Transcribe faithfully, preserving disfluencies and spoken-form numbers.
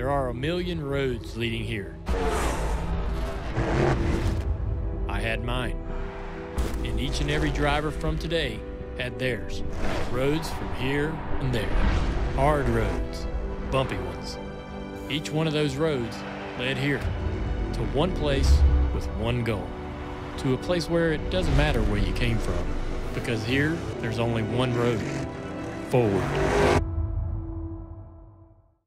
There are a million roads leading here. I had mine, and each and every driver from today had theirs. Roads from here and there. Hard roads, bumpy ones. Each one of those roads led here, to one place with one goal. To a place where it doesn't matter where you came from, because here there's only one road, forward.